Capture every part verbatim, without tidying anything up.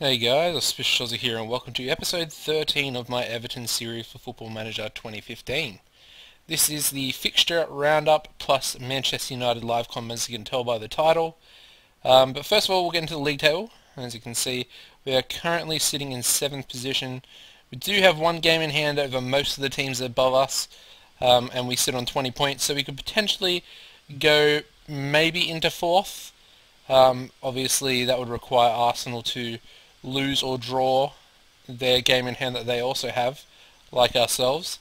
Hey guys, Auspicious Aussie here and welcome to episode thirteen of my Everton series for Football Manager twenty fifteen. This is the fixture roundup plus Manchester United live comments, you can tell by the title. Um, but first of all, we'll get into the league table. As you can see, we are currently sitting in seventh position. We do have one game in hand over most of the teams above us, um, and we sit on twenty points, so we could potentially go maybe into fourth. Um, obviously, that would require Arsenal to lose or draw their game in hand that they also have, like ourselves.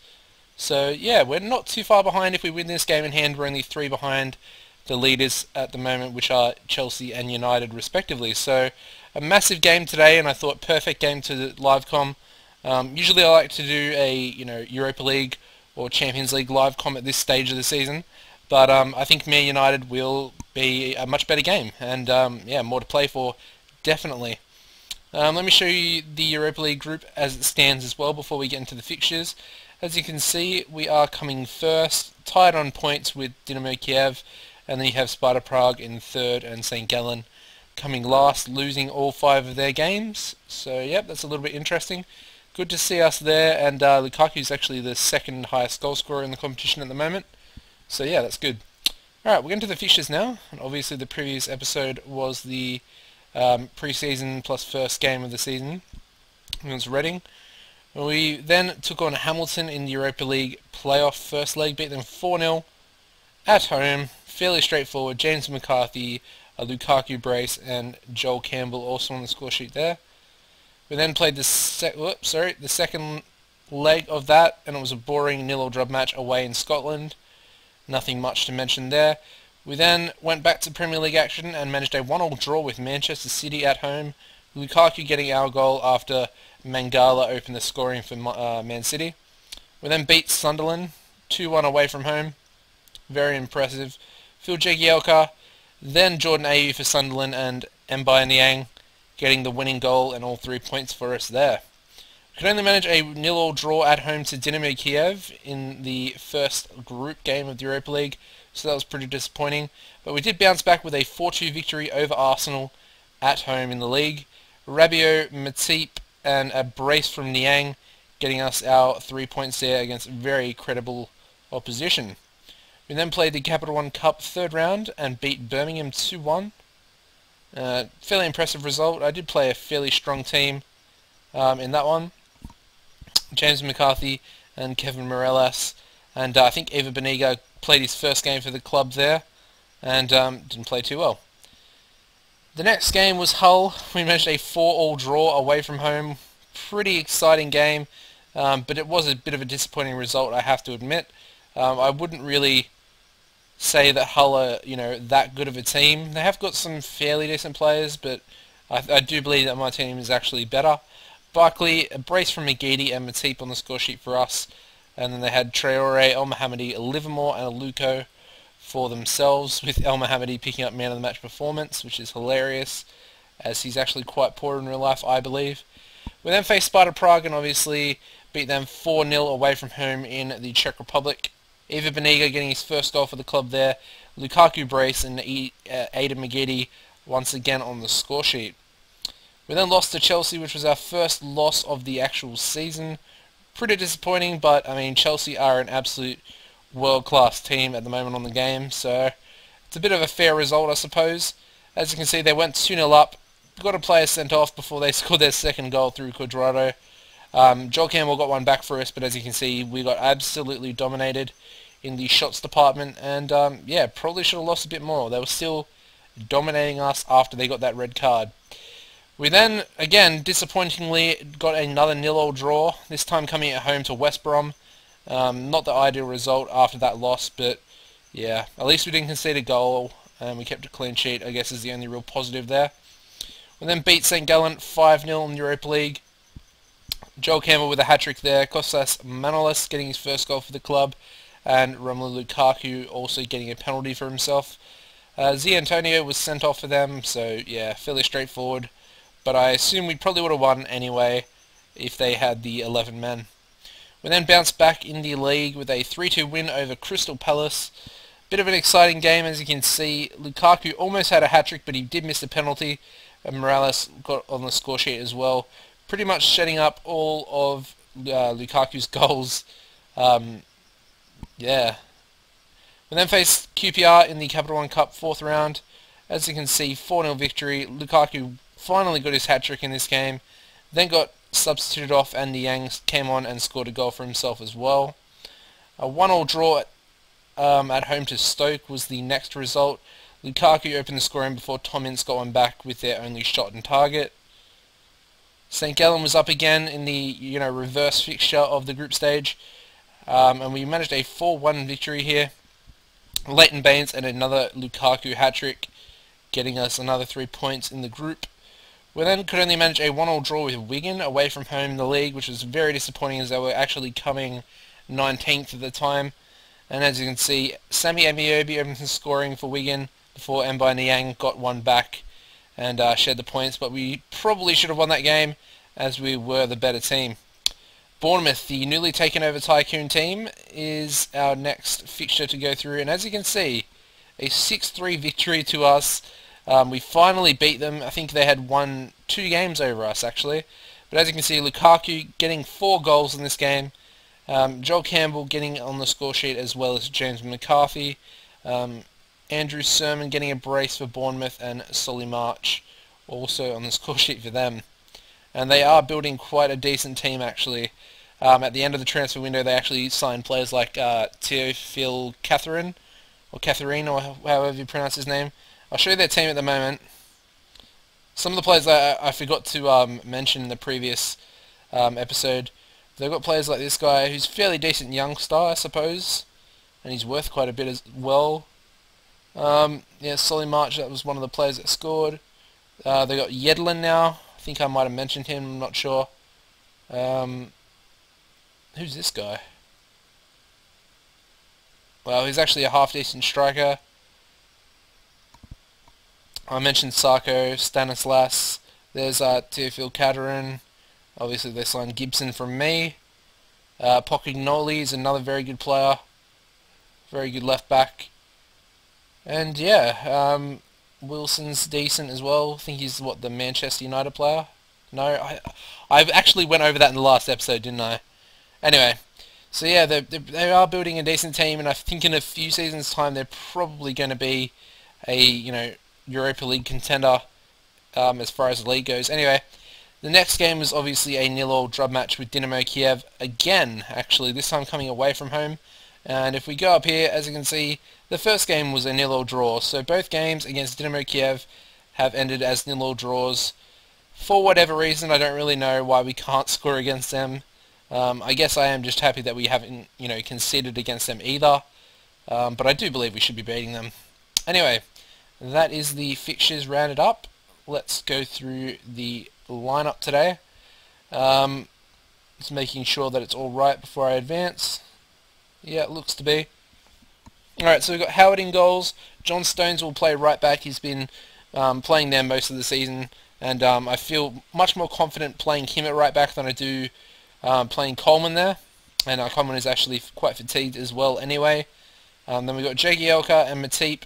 So yeah, we're not too far behind. If we win this game in hand, we're only three behind the leaders at the moment, which are Chelsea and United respectively. So a massive game today, and I thought perfect game to the live com. Um, usually I like to do a you know Europa League or Champions League live com at this stage of the season, but um, I think Man United will be a much better game, and um, yeah, more to play for, definitely. Um, let me show you the Europa League group as it stands as well before we get into the fixtures. As you can see, we are coming first, tied on points with Dynamo Kiev, and then you have Sparta Prague in third and Saint Gallen coming last, losing all five of their games. So yep, that's a little bit interesting. Good to see us there, and uh, Lukaku is actually the second highest goal scorer in the competition at the moment. So yeah, that's good. Alright, we're going to the fixtures now, and obviously the previous episode was the Um, pre-season plus first game of the season against Reading. We then took on Hamilton in the Europa League playoff first leg, beat them four nil at home, fairly straightforward. James McCarthy, a Lukaku brace, and Joel Campbell also on the score sheet there. We then played the se whoops, sorry, the second leg of that, and it was a boring nil-all drop match away in Scotland. Nothing much to mention there. We then went back to Premier League action and managed a one all draw with Manchester City at home, Lukaku getting our goal after Mangala opened the scoring for uh, Man City. We then beat Sunderland, two one away from home, very impressive. Phil Jagielka, then Jordan Ayew for Sunderland, and Mbaye Niang getting the winning goal and all three points for us there. We could only manage a nil all draw at home to Dynamo Kiev in the first group game of the Europa League, so that was pretty disappointing. But we did bounce back with a four two victory over Arsenal at home in the league. Rabiot, Matip, and a brace from Niang getting us our three points there against very credible opposition. We then played the Capital One Cup third round and beat Birmingham two one. Uh, fairly impressive result. I did play a fairly strong team um, in that one. James McCarthy and Kevin Morales, and uh, I think Eva Beniga played his first game for the club there, and um, didn't play too well. The next game was Hull. We managed a four all draw away from home. Pretty exciting game, um, but it was a bit of a disappointing result, I have to admit. Um, I wouldn't really say that Hull are you know, that good of a team. They have got some fairly decent players, but I, I do believe that my team is actually better. Barkley, a brace from McGeady and Matip on the score sheet for us. And then they had Traore, Elmohamady, Livermore, and Aluko for themselves, with Elmohamady picking up man of the match performance, which is hilarious, as he's actually quite poor in real life, I believe. We then faced Sparta Prague and obviously beat them four nil away from home in the Czech Republic. Eva Beniga getting his first goal for the club there. Lukaku brace and Aidan McGeady once again on the score sheet. We then lost to Chelsea, which was our first loss of the actual season. Pretty disappointing, but I mean, Chelsea are an absolute world-class team at the moment on the game, so it's a bit of a fair result, I suppose. As you can see, they went two nil up, got a player sent off before they scored their second goal through Quadrado. Um, Joel Campbell got one back for us, but as you can see, we got absolutely dominated in the shots department, and um, yeah, probably should have lost a bit more. They were still dominating us after they got that red card. We then, again, disappointingly got another nil all draw, this time coming at home to West Brom. Um, not the ideal result after that loss, but yeah, at least we didn't concede a goal, and we kept a clean sheet, I guess, is the only real positive there. We then beat Saint Gallen five nil in the Europa League. Joel Campbell with a hat-trick there, Kostas Manolis getting his first goal for the club, and Romelu Lukaku also getting a penalty for himself. Uh, Ziantonio was sent off for them, so yeah, fairly straightforward. But I assume we probably would have won anyway if they had the eleven men. We then bounced back in the league with a three two win over Crystal Palace. Bit of an exciting game, as you can see. Lukaku almost had a hat-trick, but he did miss the penalty. and Morales got on the score sheet as well, pretty much setting up all of uh, Lukaku's goals. Um, yeah. We then faced Q P R in the Capital One Cup fourth round. As you can see, four nil victory. Lukaku finally got his hat-trick in this game, then got substituted off and Niang came on and scored a goal for himself as well. A one all draw um, at home to Stoke was the next result. Lukaku opened the scoring before Tom Ince got one back with their only shot on target. Saint Gallen was up again in the you know reverse fixture of the group stage, um, and we managed a four one victory here. Leighton Baines and another Lukaku hat-trick, getting us another three points in the group. We then could only manage a one all draw with Wigan away from home in the league, which was very disappointing as they were actually coming nineteenth at the time. And as you can see, Sammy Emiobi opened the scoring for Wigan before Mbaye Niang got one back and uh, shared the points, but we probably should have won that game as we were the better team. Bournemouth, the newly taken over Tycoon team, is our next fixture to go through, and as you can see, a six three victory to us. Um, we finally beat them. I think they had won two games over us, actually. But as you can see, Lukaku getting four goals in this game. Um, Joel Campbell getting on the score sheet as well as James McCarthy. Um, Andrew Sermon getting a brace for Bournemouth and Solly March also on the score sheet for them. And they are building quite a decent team, actually. Um, at the end of the transfer window, they actually signed players like uh, Teofil Catherine, or Catherine, or however you pronounce his name. I'll show you their team at the moment. Some of the players that I, I forgot to um, mention in the previous um, episode, they've got players like this guy, who's fairly decent youngster, I suppose, and he's worth quite a bit as well. Um, yeah, Solly March, that was one of the players that scored. Uh, they got Yedlin now. I think I might have mentioned him, I'm not sure. Um, who's this guy? Well, he's actually a half-decent striker. I mentioned Sarko, Stanislas, there's uh, Teofil Catterin, obviously they signed Gibson from me. Uh, Pocagnoli is another very good player, very good left back. And yeah, um, Wilson's decent as well. I think he's, what, the Manchester United player? No, I I actually went over that in the last episode, didn't I? Anyway, so yeah, they're, they're, they are building a decent team, and I think in a few seasons' time they're probably going to be a, you know, Europa League contender um, as far as the league goes. Anyway, the next game was obviously a nil all draw match with Dynamo Kiev again, actually, this time coming away from home. And if we go up here, as you can see, the first game was a nil all draw. So both games against Dynamo Kiev have ended as nil all draws. For whatever reason, I don't really know why we can't score against them. Um, I guess I am just happy that we haven't, you know, conceded against them either. Um, but I do believe we should be beating them. Anyway, that is the fixtures rounded up. Let's go through the lineup today. Um, just making sure that it's all right before I advance. Yeah, it looks to be. Alright, so we've got Howard in goals. John Stones will play right back. He's been um, playing there most of the season, and um, I feel much more confident playing him at right back than I do um, playing Coleman there. And uh, Coleman is actually quite fatigued as well anyway. Um, then we've got Jagielka and Matip.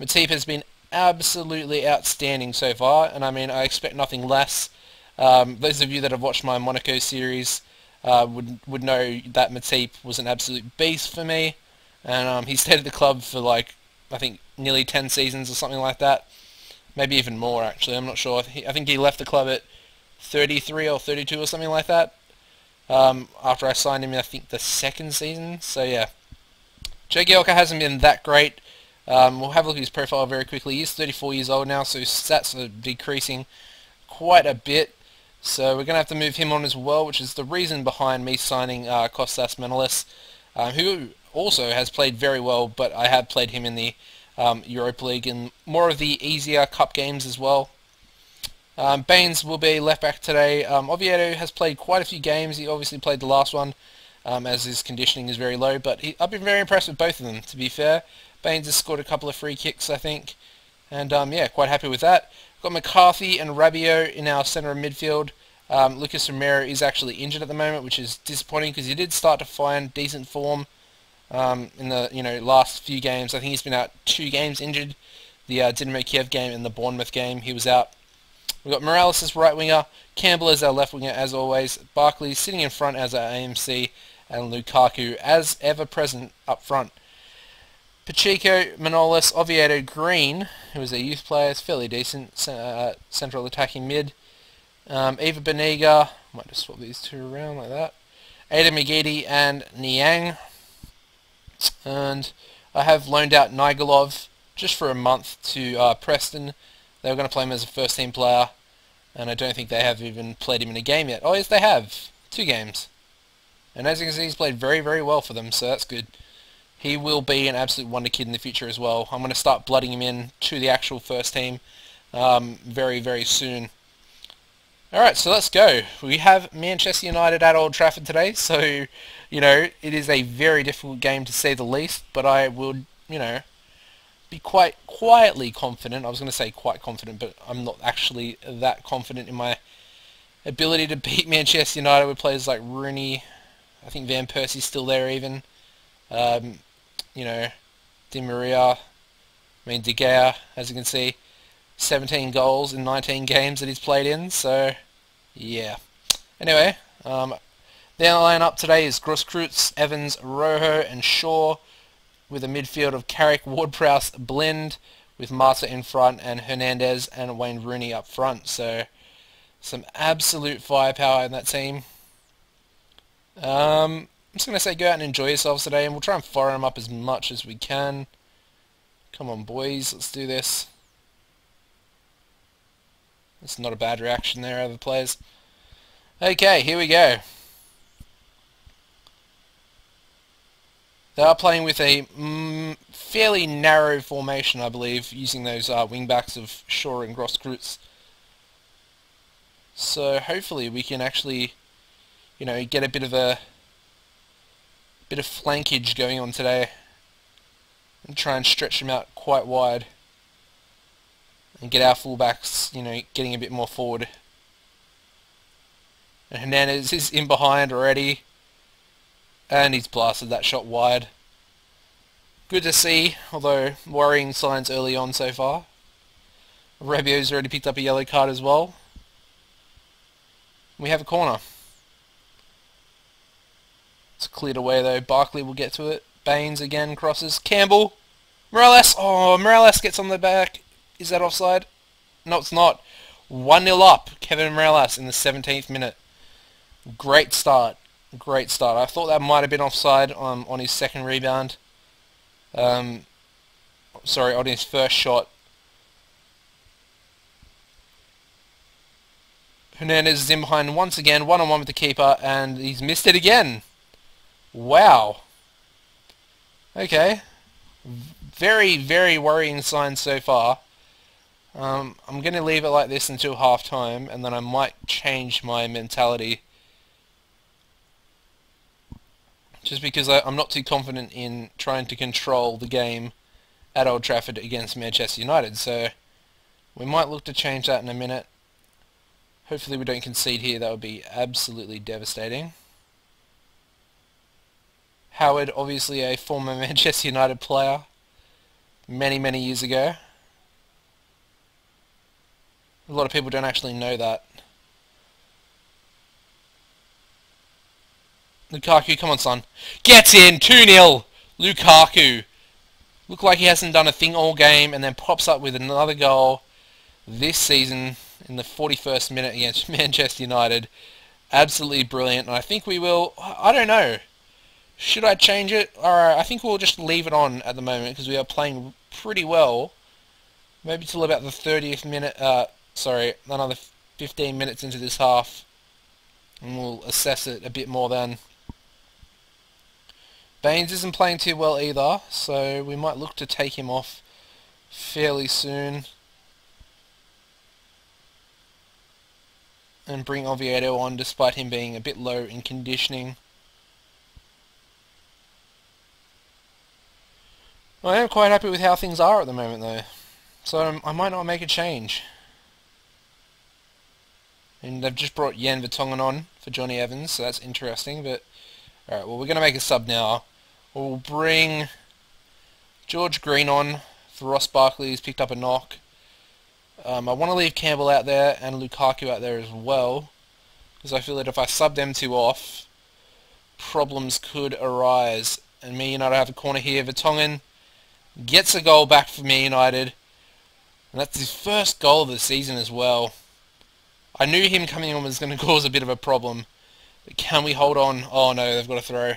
Matip has been absolutely outstanding so far, and I mean, I expect nothing less. Um, those of you that have watched my Monaco series uh, would would know that Matip was an absolute beast for me, and um, he stayed at the club for like, I think, nearly ten seasons or something like that, maybe even more actually, I'm not sure. I think he left the club at thirty-three or thirty-two or something like that, um, after I signed him in, I think, the second season, so yeah. Jagielka hasn't been that great. Um, we'll have a look at his profile very quickly. He's thirty-four years old now, so his stats are decreasing quite a bit. So we're going to have to move him on as well, which is the reason behind me signing uh, Kostas Manolis, um, who also has played very well, but I have played him in the um, Europa League and more of the easier cup games as well. Um, Baines will be left-back today. Um, Oviedo has played quite a few games. He obviously played the last one, um, as his conditioning is very low, but he, I've been very impressed with both of them, to be fair. Baines has scored a couple of free kicks, I think, and um, yeah, quite happy with that. We've got McCarthy and Rabiot in our centre of midfield. Um, Lucas Romero is actually injured at the moment, which is disappointing because he did start to find decent form um, in the you know last few games. I think he's been out two games injured, the uh, Dynamo Kiev game and the Bournemouth game. He was out. We've got Morales as right winger, Campbell as our left winger as always, Barkley sitting in front as our A M C, and Lukaku as ever-present up front. Pacheco, Manolis, Oviedo, Green, who is a youth player, is fairly decent, uh, central attacking mid. Um, Eva Beniga, might just swap these two around like that. Ada McGeady and Niang. And I have loaned out Nigelov just for a month to uh, Preston. They were going to play him as a first-team player, and I don't think they have even played him in a game yet. Oh, yes, they have. Two games. And as you can see, he's played very, very well for them, so that's good. He will be an absolute wonder kid in the future as well. I'm going to start blooding him in to the actual first team um, very, very soon. Alright, so let's go. We have Manchester United at Old Trafford today, so, you know, it is a very difficult game to say the least, but I would, you know, be quite quietly confident. I was going to say quite confident, but I'm not actually that confident in my ability to beat Manchester United with players like Rooney. I think Van Persie's still there even. Um, you know, Di Maria, I mean De Gea, as you can see, seventeen goals in nineteen games that he's played in, so, yeah. Anyway, um, their line-up today is Grosskreutz, Evans, Rojo, and Shaw, with a midfield of Carrick, Ward-Prowse, Blind, with Marta in front, and Hernandez and Wayne Rooney up front, so, some absolute firepower in that team. Um... I'm just going to say go out and enjoy yourselves today, and we'll try and fire them up as much as we can. Come on, boys, let's do this. That's not a bad reaction there, other players. Okay, here we go. They are playing with a mm, fairly narrow formation, I believe, using those uh, wing-backs of Shaw and Grosskreutz. So hopefully we can actually, you know, get a bit of a bit of flankage going on today and try and stretch them out quite wide and get our fullbacks, you know, getting a bit more forward. And Hernandez is in behind already, and he's blasted that shot wide. Good to see, although worrying signs early on so far. Rabiot's already picked up a yellow card as well. We have a corner. It's cleared away though. Barkley will get to it. Baines again crosses. Campbell. Morales. Oh, Morales gets on the back. Is that offside? No, it's not. one nil up. Kevin Morales in the seventeenth minute. Great start. Great start. I thought that might have been offside on, on his second rebound. Um, sorry, on his first shot. Hernandez is in behind once again. One-on-one with the keeper, and he's missed it again. Wow. Okay. Very, very worrying signs so far. Um, I'm going to leave it like this until half-time, and then I might change my mentality. Just because I, I'm not too confident in trying to control the game at Old Trafford against Manchester United, so we might look to change that in a minute. Hopefully we don't concede here. That would be absolutely devastating. Howard, obviously a former Manchester United player many, many years ago. A lot of people don't actually know that. Lukaku, come on, son. Gets in! two nil! Lukaku. Looked like he hasn't done a thing all game, and then pops up with another goal this season in the forty-first minute against Manchester United. Absolutely brilliant, and I think we will... I don't know. Should I change it? Alright, I think we'll just leave it on at the moment because we are playing pretty well. Maybe till about the thirtieth minute, uh, sorry, another fifteen minutes into this half. And we'll assess it a bit more then. Baines isn't playing too well either, so we might look to take him off fairly soon. And bring Oviedo on despite him being a bit low in conditioning. I am quite happy with how things are at the moment though, so I'm, I might not make a change. And they've just brought Jan Vertonghen on for Johnny Evans, so that's interesting, but... Alright, well we're going to make a sub now. We'll bring George Green on for Ross Barkley, who's picked up a knock. Um, I want to leave Campbell out there and Lukaku out there as well, because I feel that if I sub them two off, problems could arise. And Man United have a corner here. Vertonghen gets a goal back for Man United. And that's his first goal of the season as well. I knew him coming on was going to cause a bit of a problem. But can we hold on? Oh no, they've got a throw.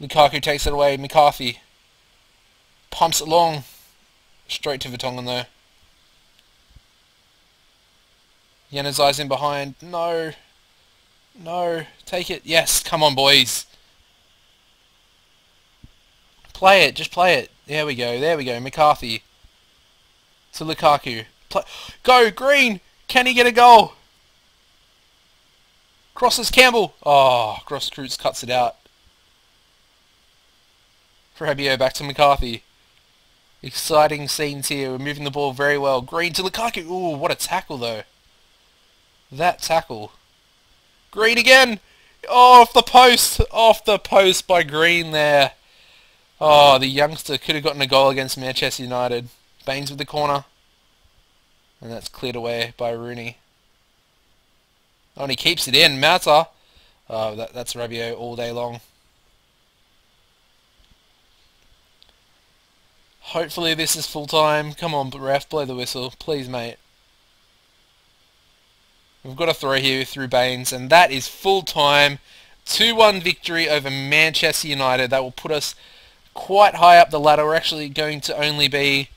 Lukaku takes it away. McCarthy pumps it long. Straight to Vertonghen though. Yanazai's in behind. No. No. Take it. Yes. Come on, boys. Play it. Just play it. There we go. There we go. McCarthy. To Lukaku. Play. Go, Green! Can he get a goal? Crosses Campbell. Oh, Grosskreutz cuts it out. Rabiot back to McCarthy. Exciting scenes here. We're moving the ball very well. Green to Lukaku. Ooh, what a tackle, though. That tackle. Green again! Oh, off the post! Off the post by Green there. Oh, the youngster could have gotten a goal against Manchester United. Baines with the corner. And that's cleared away by Rooney. Oh, and he keeps it in. Mata. Oh, that, that's Rabiot all day long. Hopefully this is full time. Come on, ref, blow the whistle. Please, mate. We've got a throw here through Baines, and that is full time. two one victory over Manchester United. That will put us quite high up the ladder. We're actually going to only be...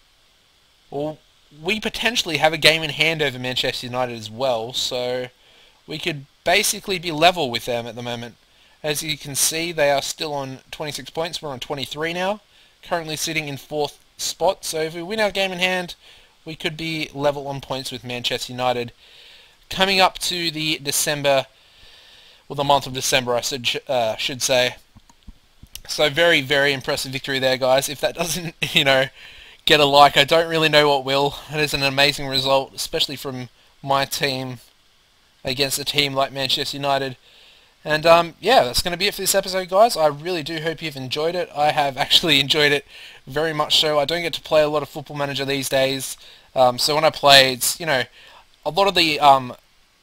Well, we potentially have a game in hand over Manchester United as well, so we could basically be level with them at the moment. As you can see, they are still on twenty-six points. We're on twenty-three now, currently sitting in fourth spot. So if we win our game in hand, we could be level on points with Manchester United. Coming up to the December, well, the month of December, I should, uh, should say. So very, very impressive victory there, guys. If that doesn't, you know, get a like, I don't really know what will. It is an amazing result, especially from my team against a team like Manchester United. And, um, yeah, that's going to be it for this episode, guys. I really do hope you've enjoyed it. I have actually enjoyed it very much so. I don't get to play a lot of Football Manager these days. Um, so when I play, it's, you know... A lot of the um,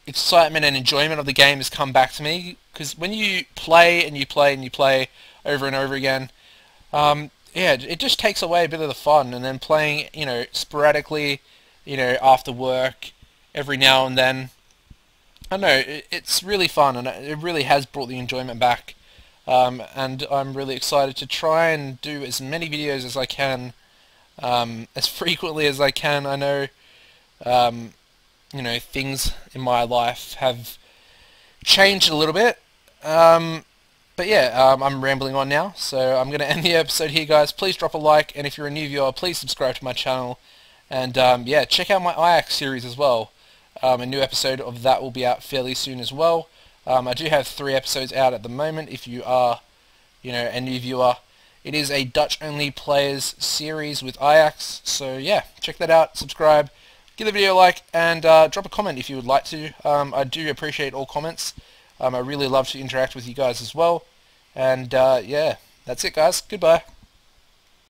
excitement and enjoyment of the game has come back to me, because when you play and you play and you play over and over again, um, yeah, it just takes away a bit of the fun. And then playing, you know, sporadically, you know, after work, every now and then, I don't know, it, it's really fun, and it really has brought the enjoyment back. Um, and I'm really excited to try and do as many videos as I can, um, as frequently as I can. I know. Um, you know, things in my life have changed a little bit, um, but yeah, um, I'm rambling on now, so I'm going to end the episode here, guys. Please drop a like, and if you're a new viewer, please subscribe to my channel, and um, yeah, check out my Ajax series as well. Um, a new episode of that will be out fairly soon as well. um, I do have three episodes out at the moment. If you are, you know, a new viewer, it is a Dutch only players series with Ajax, so yeah, check that out, subscribe. Give the video a like, and uh, drop a comment if you would like to. Um, I do appreciate all comments. Um, I really love to interact with you guys as well. And uh, yeah, that's it, guys. Goodbye.